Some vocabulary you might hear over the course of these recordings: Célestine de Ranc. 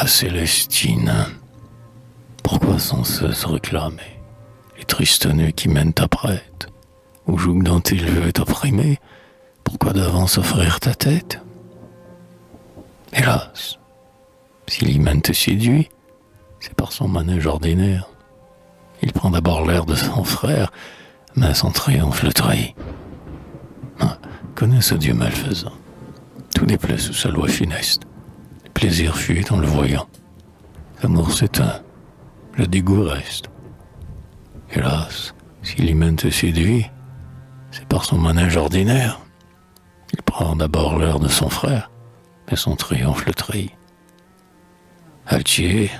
à Célestine. Pourquoi sans cesse réclamer les tristes nuits qui mènent ta prête, au joug dont il veut t'opprimer? Pourquoi d'avance offrir ta tête? Hélas, si l'hymen te séduit, c'est par son manège ordinaire. Il prend d'abord l'air de son frère, mais son triomphe le trahit. Ah, connais ce Dieu malfaisant, tout déplaît sous sa loi funeste. Le plaisir fuit en le voyant, l'amour s'éteint, le dégoût reste. Hélas, si l'hymen te séduit, c'est par son manège ordinaire. Il prend d'abord l'air de son frère, mais son triomphe le trahit. Altier,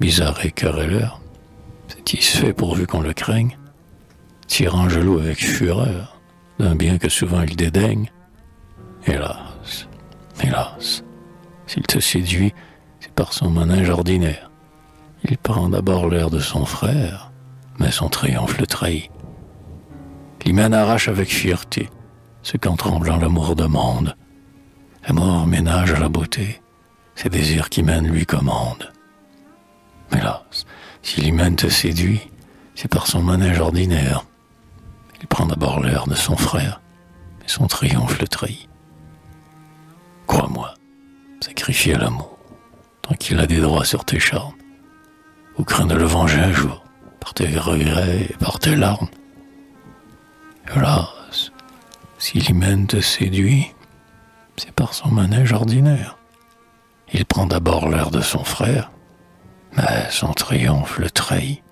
bizarre et querelleur, satisfait pourvu qu'on le craigne, tyran jaloux avec fureur, d'un bien que souvent il dédaigne. Hélas, hélas, s'il te séduit, c'est par son manège ordinaire. Il prend d'abord l'air de son frère, mais son triomphe le trahit. L'hymen arrache avec fierté ce qu'en tremblant l'amour demande. L'amour ménage à la beauté ses désirs qu'hymen lui commande. Hélas, si l'hymen te séduit, c'est par son manège ordinaire. Il prend d'abord l'air de son frère, mais son triomphe le trahit. Crois-moi, sacrifie à l'amour, tant qu'il a des droits sur tes charmes, ou crains de le venger un jour, par tes regrets et par tes larmes. Hélas, si l'hymen te séduit, c'est par son manège ordinaire. Il prend d'abord l'air de son frère, mais son triomphe le trahit.